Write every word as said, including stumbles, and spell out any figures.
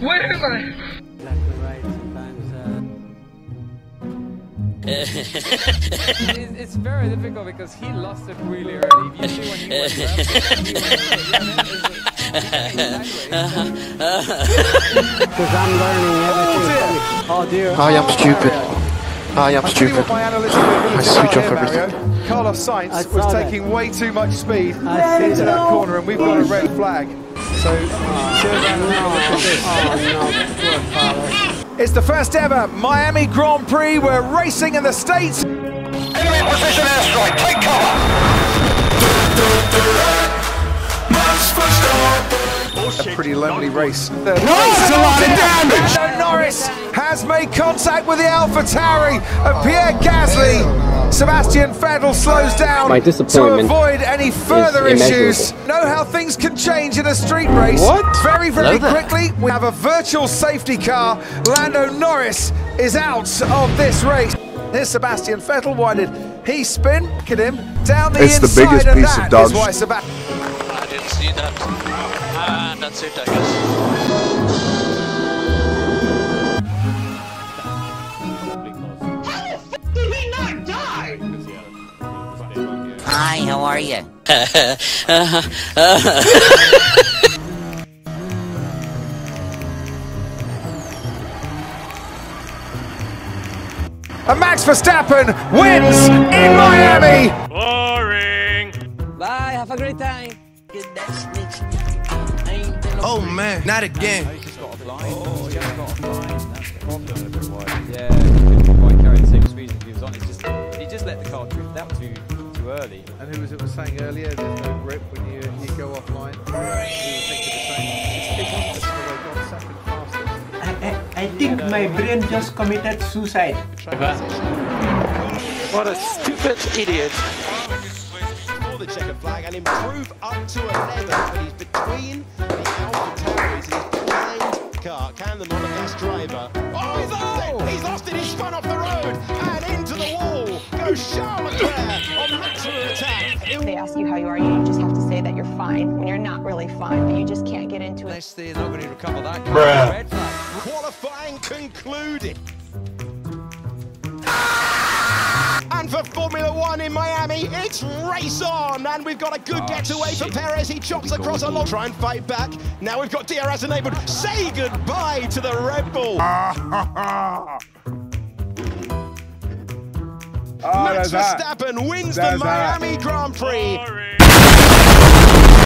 Where am I? Left and right sometimes. Uh... it's, it's very difficult because he lost it really early. You see when he went left. Because I'm learning everything. Oh dear. I am stupid. I am stupid. I switch off everything. Carlos Sainz was taking way too much speed into that corner, and we've got a red flag. So, it's the first ever Miami Grand Prix. We're racing in the States. Enemy position airstrike. Take cover. A pretty lonely race. Nice, a lot of damage. Lando Norris has made contact with the AlphaTauri of Pierre Gasly. Sebastian Vettel slows down My disappointment to avoid any further issues. Know how things can change in a street race. What? Very, very quickly, we have a virtual safety car. Lando Norris is out of this race. Here's Sebastian Vettel. Why did he spin? Look at him. Down the it's inside, the biggest and piece that of dog is why Sebastian... I didn't see that. Ah, uh, that's it, I guess. Hi, how are you? And Max Verstappen wins in Miami! Boring! Bye, have a great time! Oh man, not again! Oh, he's just got a blind. Oh, yeah, got a blind. That's the problem with why. Yeah, he couldn't quite carry the same speed as he was on. He just, he just let the car drift down too too early. And who was it was saying earlier? There's no grip when you you go offline. I, I, I think my brain just committed suicide. What a stupid idiot! The checker flag and improve up to eleven, but he's between the AlphaTauris and his blind car. Can the monogas driver? Oh, he's lost it! He's lost it! He's spun off the road and into the wall. Goes Charles Leclerc on maximum attack. If they ask you how you are, you just have to say that you're fine when you're not really fine, but you just can't get into it. Unless they're not going to recover that. Bruh. Red flag. Qualifying concluded. And for Formula One in Miami, it's race on, and we've got a good oh, getaway shit. for Perez. He chops across a lot, try and fight back. Now we've got D R S enabled. Say goodbye to the Red Bull. oh, Max Verstappen wins there's the Miami that. Grand Prix. Sorry.